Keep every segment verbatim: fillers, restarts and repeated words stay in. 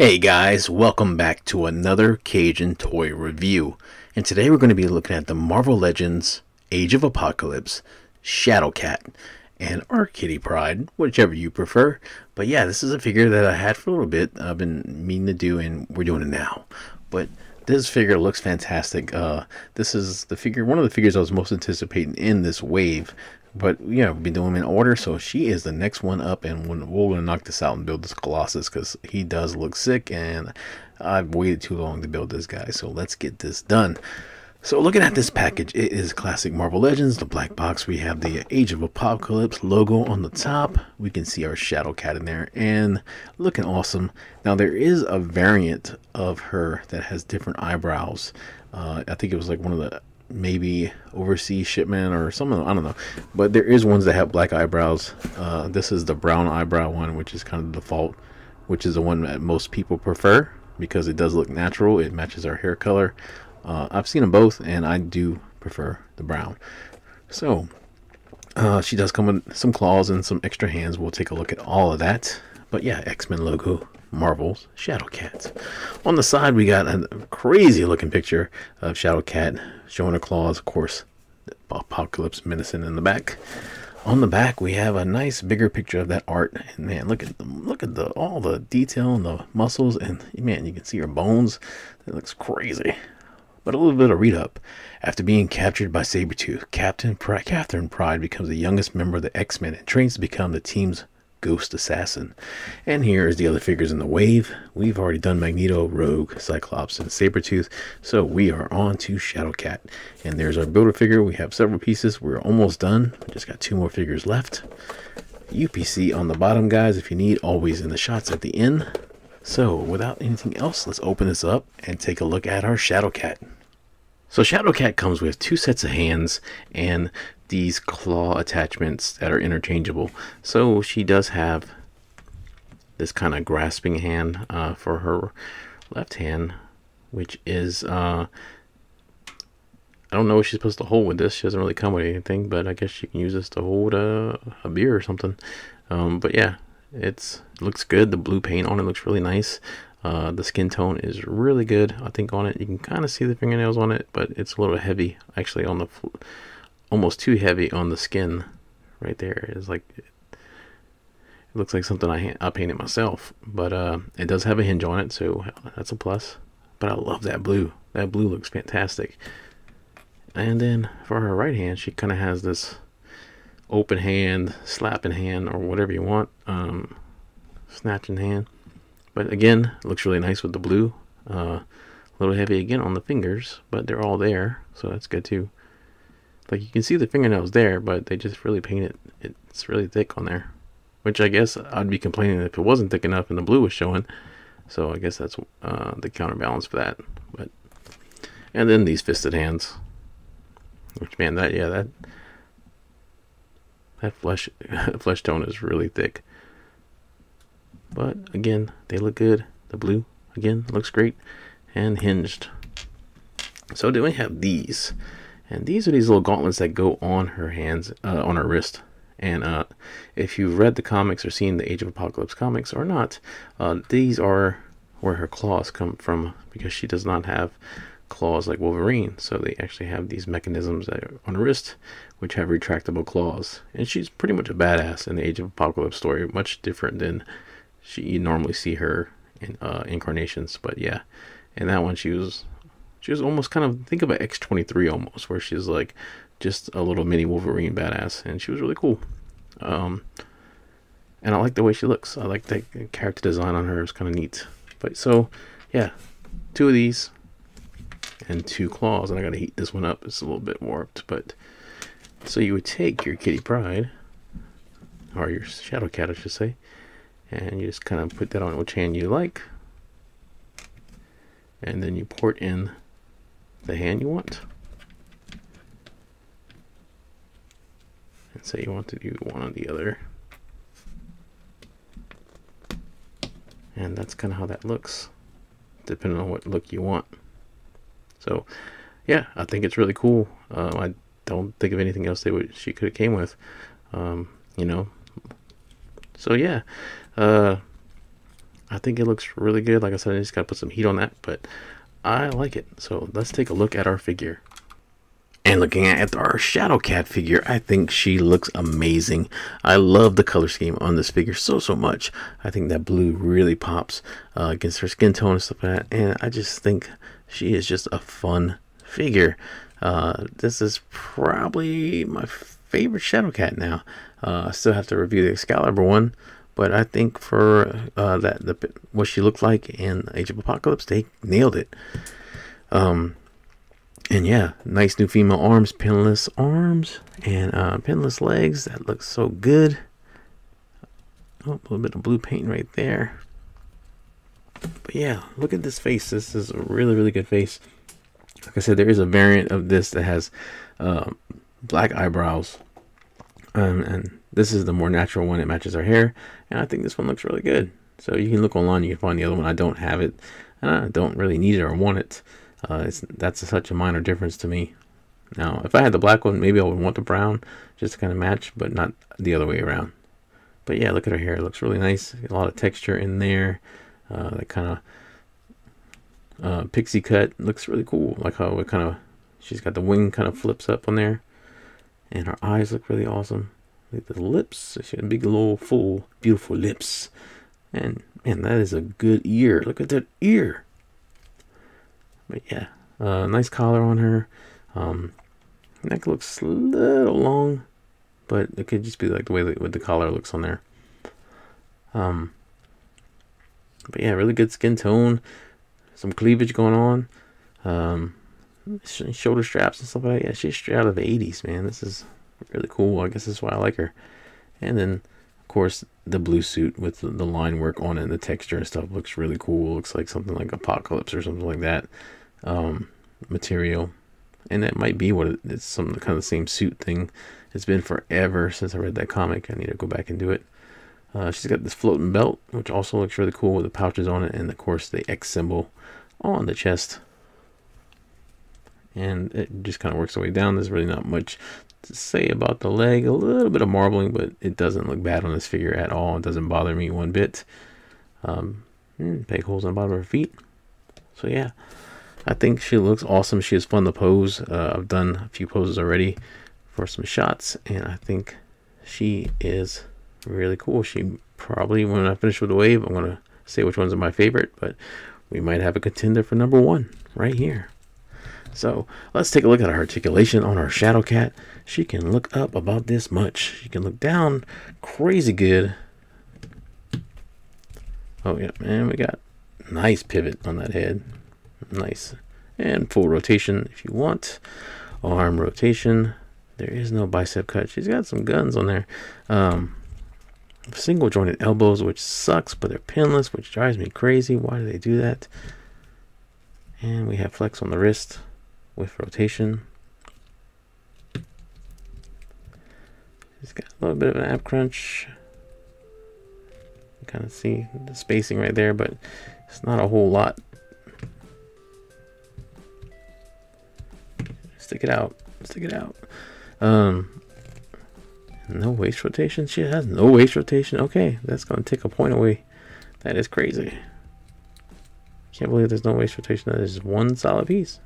Hey guys, welcome back to another Cajun toy review, and today we're going to be looking at the Marvel Legends Age of Apocalypse Shadowcat and our Kitty Pryde, whichever you prefer. But yeah, this is a figure that I had for a little bit. I've been meaning to do, and we're doing it now. But this figure looks fantastic. Uh, this is the figure, one of the figures I was most anticipating in this wave. But yeah, we'll be doing them in order, so she is the next one up, and we're gonna knock this out and build this Colossus because he does look sick, and I've waited too long to build this guy, so let's get this done. So looking at this package, it is classic Marvel Legends, the black box. We have the Age of Apocalypse logo on the top. We can see our Shadowcat in there and looking awesome. Now there is a variant of her that has different eyebrows. Uh, I think it was like one of the maybe overseas shipment or something, I don't know, but there is ones that have black eyebrows. Uh, this is the brown eyebrow one, which is kind of the default, which is the one that most people prefer because it does look natural. It matches our hair color. Uh, I've seen them both, and I do prefer the brown. So uh, she does come with some claws and some extra hands. We'll take a look at all of that. But yeah, X-Men logo, Marvel's Shadowcat. On the side, we got a crazy looking picture of Shadowcat showing her claws, of course, Apocalypse menacing in the back. On the back, we have a nice bigger picture of that art, and man, look at the, look at the all the detail and the muscles, and man, you can see her bones. It looks crazy. But a little bit of read up. After being captured by Sabretooth, Captain Pry Catherine Pryde becomes the youngest member of the X-Men and trains to become the team's ghost assassin. And here is the other figures in the wave. We've already done Magneto, Rogue, Cyclops, and Sabretooth, so we are on to Shadowcat. And there's our builder figure. We have several pieces. We're almost done. We just got two more figures left. U P C on the bottom, guys, if you need, always in the shots at the end. So without anything else, let's open this up and take a look at our Shadowcat. So Shadowcat comes with two sets of hands and these claw attachments that are interchangeable. So she does have this kind of grasping hand uh, for her left hand, which is, uh, I don't know what she's supposed to hold with this. She doesn't really come with anything, but I guess she can use this to hold a, a beer or something. Um, but yeah, it's, it looks good. The blue paint on it looks really nice. Uh, the skin tone is really good, I think, on it. You can kind of see the fingernails on it, but it's a little heavy, actually, on the almost too heavy on the skin right there. It's like, it looks like something I, I painted myself, but uh, it does have a hinge on it, so that's a plus. But I love that blue. That blue looks fantastic. And then for her right hand, she kind of has this open hand, slapping hand, or whatever you want, um, snatching hand. But again, looks really nice with the blue. Uh, a little heavy again on the fingers, but they're all there, so that's good too. Like, you can see the fingernails there, but they just really paint it. It's really thick on there, which I guess I'd be complaining if it wasn't thick enough and the blue was showing. So I guess that's uh, the counterbalance for that. But and then these fisted hands, which man, that yeah that that flesh flesh tone is really thick. But again, they look good. The blue again looks great and hinged. So then we have these, and these are these little gauntlets that go on her hands, uh, on her wrist. And uh, if you've read the comics or seen the Age of Apocalypse comics or not, uh, these are where her claws come from, because she does not have claws like Wolverine. So they actually have these mechanisms that are on her wrist, which have retractable claws. And she's pretty much a badass in the Age of Apocalypse story, much different than She, you normally see her in uh, incarnations. But yeah, and that one, she was she was almost kind of, think of an X twenty-three almost, where she's like just a little mini Wolverine badass, and she was really cool. Um, and I like the way she looks. I like the character design on her. It's kind of neat. But so yeah, two of these and two claws, and I gotta heat this one up. It's a little bit warped, but so you would take your Kitty Pryde, or your Shadowcat, I should say, and you just kind of put that on which hand you like, and then you pour it in the hand you want, and say you want to do one or the other, and that's kind of how that looks, depending on what look you want. So yeah, I think it's really cool. uh, I don't think of anything else they would she could have came with, um, you know. So yeah, uh, I think it looks really good. Like I said, I just got to put some heat on that, but I like it. So let's take a look at our figure. And looking at our Shadowcat figure, I think she looks amazing. I love the color scheme on this figure so, so much. I think that blue really pops uh, against her skin tone and stuff like that. And I just think she is just a fun figure. Uh, this is probably my favorite Shadowcat now. Uh, I still have to review the Excalibur one. But I think for uh, that, the, what she looked like in Age of Apocalypse, they nailed it. Um, and yeah, nice new female arms, pinless arms, and uh, pinless legs. That looks so good. Oh, a little bit of blue paint right there. But yeah, look at this face. This is a really, really good face. Like I said, there is a variant of this that has uh, black eyebrows. Um, and this is the more natural one. It matches her hair, and I think this one looks really good. So you can look online, you can find the other one. I don't have it, and I don't really need it or want it. Uh, it's, that's a, such a minor difference to me. Now, if I had the black one, maybe I would want the brown just to kind of match, but not the other way around. But yeah, look at her hair. It looks really nice. A lot of texture in there. Uh, that kind of uh, pixie cut looks really cool. Like how it kind of, she's got the wing kind of flips up on there, and her eyes look really awesome. Look at the lips. She had big, little, full, beautiful lips. And man, that is a good ear. Look at that ear. But yeah, uh, nice collar on her. Um, neck looks a little long, but it could just be like the way that with the collar looks on there. Um, but yeah, really good skin tone. Some cleavage going on. Um, shoulder straps and stuff like that. Yeah, she's straight out of the eighties, man. This is really cool. I guess that's why I like her. And then of course the blue suit with the line work on it and the texture and stuff looks really cool. Looks like something like Apocalypse or something like that um material. And that might be what it, it's some kind of the same suit thing. It's been forever since I read that comic. I need to go back and do it. Uh, she's got this floating belt which also looks really cool with the pouches on it, and of course the X symbol on the chest. And it just kind of works the way down. There's really not much to say about the leg. A little bit of marbling, but it doesn't look bad on this figure at all. It doesn't bother me one bit. Um, peg holes on the bottom of her feet. So yeah, I think she looks awesome. She is fun to pose. Uh, I've done a few poses already for some shots, and I think she is really cool. She probably, when I finish with the wave, I'm going to say which ones are my favorite, but we might have a contender for number one right here. So let's take a look at her articulation on our Shadowcat. She can look up about this much. She can look down crazy good. Oh yeah, man, we got nice pivot on that head. Nice. And full rotation if you want. Arm rotation. There is no bicep cut. She's got some guns on there. Um, single jointed elbows, which sucks, but they're pinless, which drives me crazy. Why do they do that? And we have flex on the wrist with rotation. It's got a little bit of an ab crunch. You kind of see the spacing right there, but it's not a whole lot. Stick it out, stick it out. Um, no waist rotation. She has no waist rotation. Okay, that's going to take a point away. That is crazy. Can't believe there's no waist rotation. That is just one solid piece.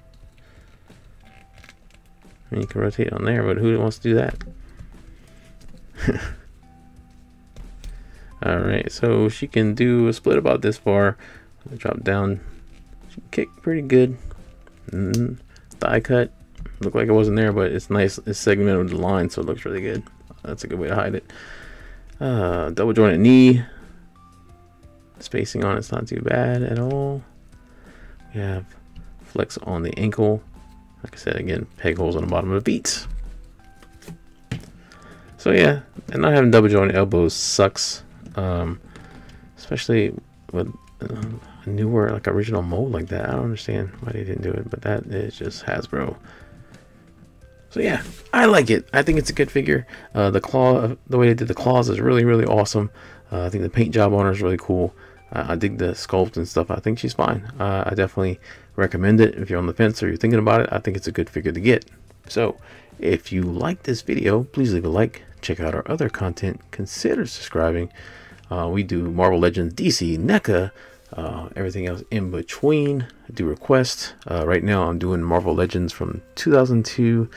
I mean, you can rotate on there, but who wants to do that? Alright, so she can do a split about this far. Drop down. She can kick pretty good. Mm-hmm. Thigh cut. Looked like it wasn't there, but it's nice. It's segmented with the line, so it looks really good. That's a good way to hide it. Uh, double jointed knee. Spacing on it's not too bad at all. We have flex on the ankle. Like I said, again, peg holes on the bottom of the feet. So yeah, and not having double jointed elbows sucks. Um, especially with uh, a newer, like original mold like that. I don't understand why they didn't do it, but that is just Hasbro. So yeah, I like it. I think it's a good figure. Uh, the claw, the way they did the claws is really, really awesome. Uh, I think the paint job on her is really cool. Uh, I dig the sculpt and stuff. I think she's fine. Uh, I definitely recommend it if you're on the fence or you're thinking about it. I think it's a good figure to get. So if you like this video, please leave a like, check out our other content, consider subscribing. Uh, we do Marvel Legends, D C, NECA, uh, everything else in between. I do requests. Uh, right now I'm doing Marvel Legends from two thousand two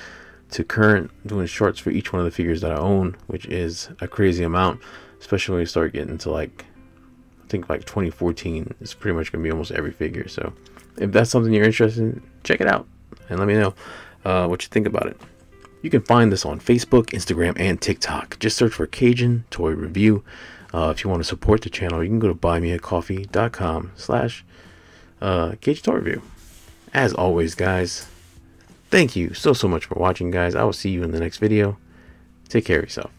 to current. I'm doing shorts for each one of the figures that I own, which is a crazy amount, especially when you start getting to like, I think like twenty fourteen, it's pretty much going to be almost every figure. So if that's something you're interested in, check it out and let me know uh, what you think about it. You can find this on Facebook, Instagram, and TikTok. Just search for Cajun Toy Review. Uh, if you want to support the channel, you can go to buymeacoffee.com slash Cajun Toy Review. As always, guys, thank you so, so much for watching, guys. I will see you in the next video. Take care of yourself.